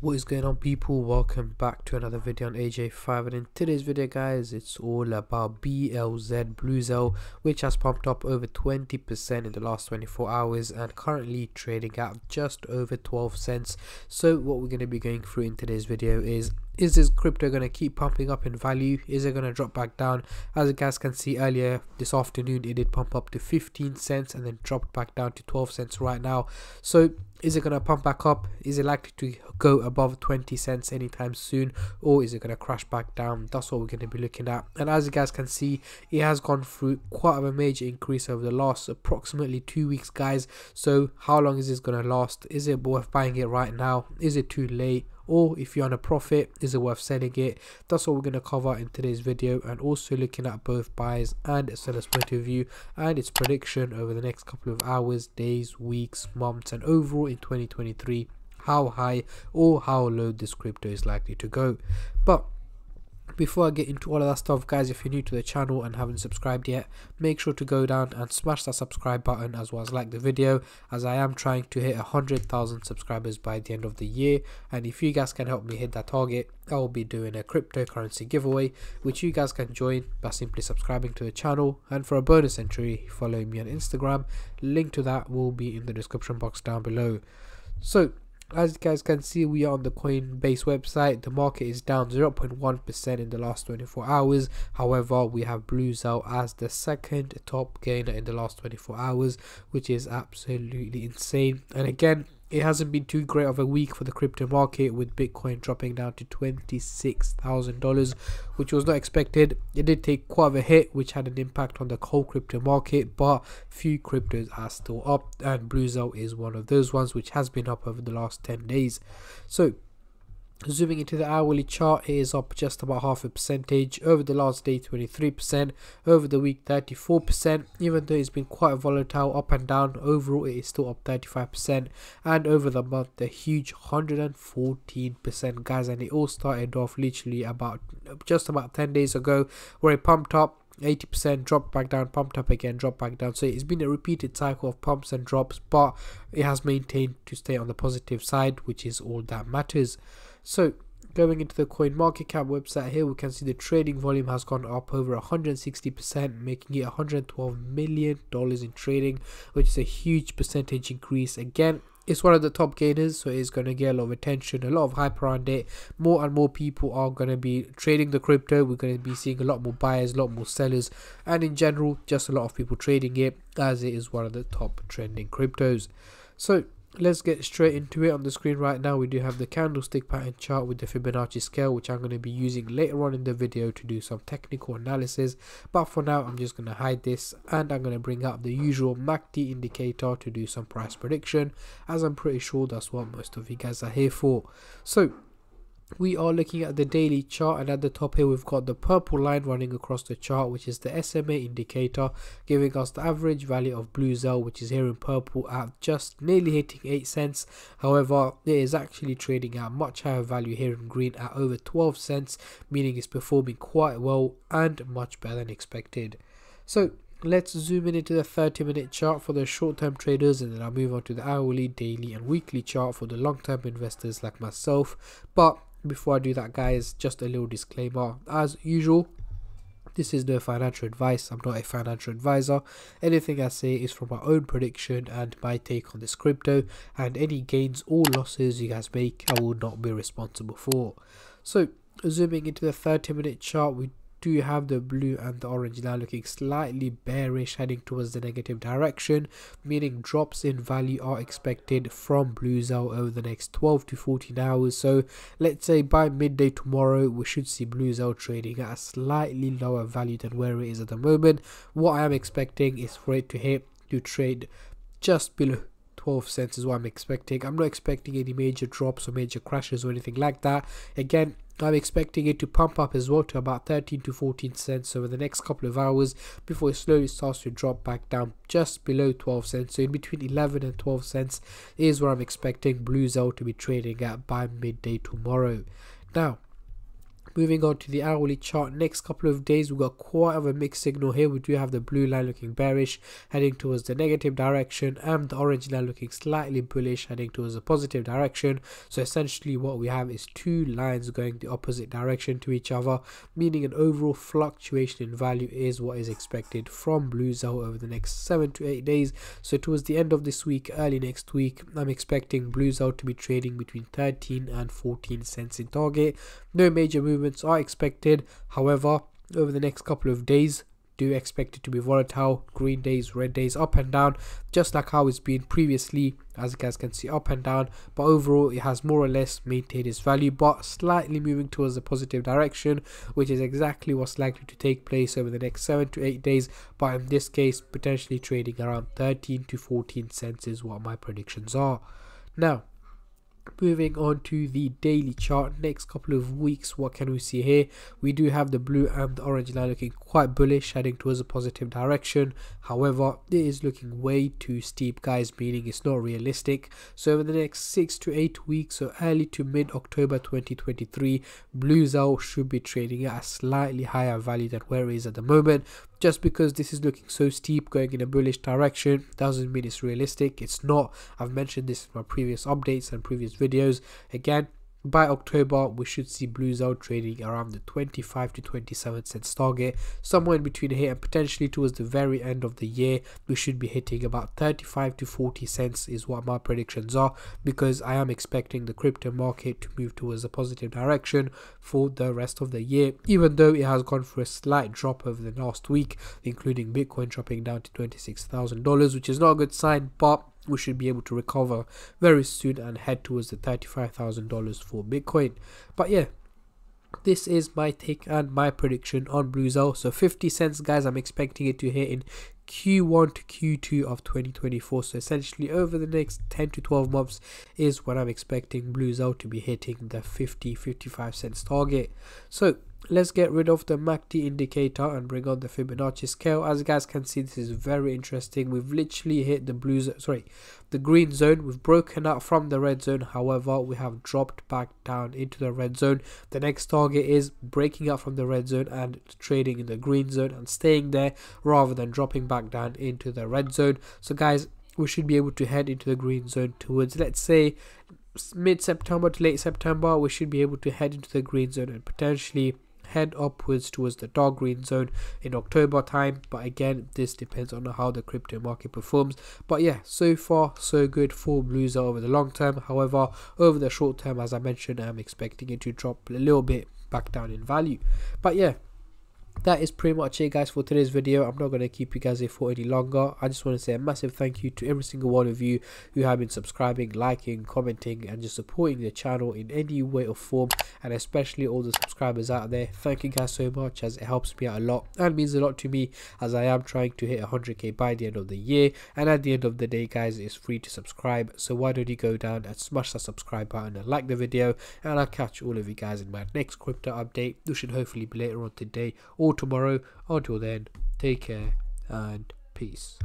What is going on, people? Welcome back to another video on AJ5, and in today's video, guys, it's all about Bluzelle, which has pumped up over 20% in the last 24 hours and currently trading at just over 12 cents. So what we're going to be going through in today's video is this crypto going to keep pumping up in value? Is it going to drop back down? As you guys can see, earlier this afternoon it did pump up to 15 cents and then dropped back down to 12 cents right now. So is it going to pump back up? Is it likely to go above 20 cents anytime soon, or is it going to crash back down? That's what we're going to be looking at. And as you guys can see, it has gone through quite of a major increase over the last approximately 2 weeks, guys. So how long is this going to last? Is it worth buying it right now? Is it too late? Or if you're on a profit, is it worth selling it? That's what we're going to cover in today's video, and also looking at both buyers and sellers' point of view and its prediction over the next couple of hours, days, weeks, months, and overall in 2023, how high or how low this crypto is likely to go. But before I get into all of that stuff, guys, if you're new to the channel and haven't subscribed yet, make sure to go down and smash that subscribe button, as well as like the video, as I am trying to hit 100,000 subscribers by the end of the year. And if you guys can help me hit that target, I'll be doing a cryptocurrency giveaway, which you guys can join by simply subscribing to the channel. And for a bonus entry, follow me on Instagram. Link to that will be in the description box down below. So as you guys can see, we are on the Coinbase website. The market is down 0.1% in the last 24 hours. However, we have Bluzelle as the second top gainer in the last 24 hours, which is absolutely insane. And again, it hasn't been too great of a week for the crypto market, with Bitcoin dropping down to $26,000, which was not expected. It did take quite a hit, which had an impact on the whole crypto market, but few cryptos are still up, and Bluzelle is one of those ones which has been up over the last 10 days. So zooming into the hourly chart, it is up just about 0.5%. Over the last day, 23%. Over the week, 34%. Even though it's been quite volatile, up and down, overall it is still up 35%. And over the month, a huge 114%, guys. And it all started off literally about just about 10 days ago, where it pumped up 80%, dropped back down, pumped up again, dropped back down. So it's been a repeated cycle of pumps and drops, but it has maintained to stay on the positive side, which is all that matters. So going into the CoinMarketCap website here, we can see the trading volume has gone up over 160%, making it $112 million in trading, which is a huge percentage increase. Again, it's one of the top gainers, so it's going to get a lot of attention, a lot of hype around it. More and more people are going to be trading the crypto. We're going to be seeing a lot more buyers, a lot more sellers, and in general, just a lot of people trading it, as it is one of the top trending cryptos. So let's get straight into it. On the screen right now, we do have the candlestick pattern chart with the Fibonacci scale, which I'm going to be using later on in the video to do some technical analysis. But for now, I'm just going to hide this, and I'm going to bring up the usual MACD indicator to do some price prediction, as I'm pretty sure that's what most of you guys are here for. So we are looking at the daily chart, and at the top here we've got the purple line running across the chart, which is the SMA indicator, giving us the average value of Bluzelle, which is here in purple at just nearly hitting 8 cents. However, it is actually trading at much higher value here in green at over 12 cents, meaning it's performing quite well and much better than expected. So let's zoom in into the 30-minute chart for the short-term traders, and then I'll move on to the hourly, daily, and weekly chart for the long-term investors like myself. But before I do that, guys, just a little disclaimer as usual. This is no financial advice. I'm not a financial advisor. Anything I say is from my own prediction and my take on this crypto, and any gains or losses you guys make, I will not be responsible for. So zooming into the 30-minute chart, we do have the blue and the orange now looking slightly bearish, heading towards the negative direction, meaning drops in value are expected from Bluzelle over the next 12 to 14 hours. So let's say by midday tomorrow, we should see Bluzelle trading at a slightly lower value than where it is at the moment. What I am expecting is for it to hit to trade just below 12 cents is what I'm expecting. I'm not expecting any major drops or major crashes or anything like that. Again, I'm expecting it to pump up as well to about 13 to 14 cents over the next couple of hours before it slowly starts to drop back down just below 12 cents. So in between 11 and 12 cents is where I'm expecting Bluzelle to be trading at by midday tomorrow. Now, Moving on to the hourly chart, next couple of days we've got quite of a mixed signal here. We do have the blue line looking bearish, heading towards the negative direction, and the orange line looking slightly bullish, heading towards the positive direction. So essentially what we have is two lines going the opposite direction to each other, meaning an overall fluctuation in value is what is expected from Bluzelle over the next 7 to 8 days. So towards the end of this week, early next week, I'm expecting Bluzelle to be trading between 13 and 14 cents in target. No major movements are expected, however, over the next couple of days. Do expect it to be volatile, green days, red days, up and down, just like how it's been previously. As you guys can see, up and down, but overall it has more or less maintained its value, but slightly moving towards the positive direction, which is exactly what's likely to take place over the next 7 to 8 days. But in this case, potentially trading around 13 to 14 cents is what my predictions are. Now moving on to the daily chart, next couple of weeks, what can we see here? We do have the blue and the orange line looking quite bullish, heading towards a positive direction. However, it is looking way too steep, guys, meaning it's not realistic. So over the next 6 to 8 weeks, so early to mid-October 2023, Bluzelle should be trading at a slightly higher value than where it is at the moment. Just because this is looking so steep, going in a bullish direction, doesn't mean it's realistic. It's not. I've mentioned this in my previous updates and previous videos. Again, by October, we should see Bluzelle trading around the 25 to 27 cents target. Somewhere in between here, and potentially towards the very end of the year, we should be hitting about 35 to 40 cents is what my predictions are, because I am expecting the crypto market to move towards a positive direction for the rest of the year. Even though it has gone for a slight drop over the last week, including Bitcoin dropping down to $26,000, which is not a good sign, but we should be able to recover very soon and head towards the $35,000 for Bitcoin. But yeah, this is my take and my prediction on Bluzelle. So 50 cents, guys, I'm expecting it to hit in Q1 to Q2 of 2024. So essentially over the next 10 to 12 months is when I'm expecting Bluzelle to be hitting the 50-55 cents target. So let's get rid of the MACD indicator and bring on the Fibonacci scale. As you guys can see, this is very interesting. We've literally hit the the green zone. We've broken out from the red zone, however we have dropped back down into the red zone. The next target is breaking out from the red zone and trading in the green zone and staying there rather than dropping back down into the red zone. So guys, we should be able to head into the green zone towards, let's say, mid-September to late September. We should be able to head into the green zone and potentially head upwards towards the dark green zone in October time. But again, this depends on how the crypto market performs. But yeah, so far so good for Bluzelle over the long term. However, over the short term, as I mentioned, I'm expecting it to drop a little bit back down in value. But yeah, that is pretty much it, guys, for today's video. I'm not going to keep you guys here for any longer. I just want to say a massive thank you to every single one of you who have been subscribing, liking, commenting, and just supporting the channel in any way or form, and especially all the subscribers out there. Thank you guys so much, as it helps me out a lot and means a lot to me, as I am trying to hit 100k by the end of the year. And at the end of the day, guys, it's free to subscribe, so why don't you go down and smash that subscribe button and like the video, and I'll catch all of you guys in my next crypto update, which should hopefully be later on today or tomorrow. Until then, take care and peace.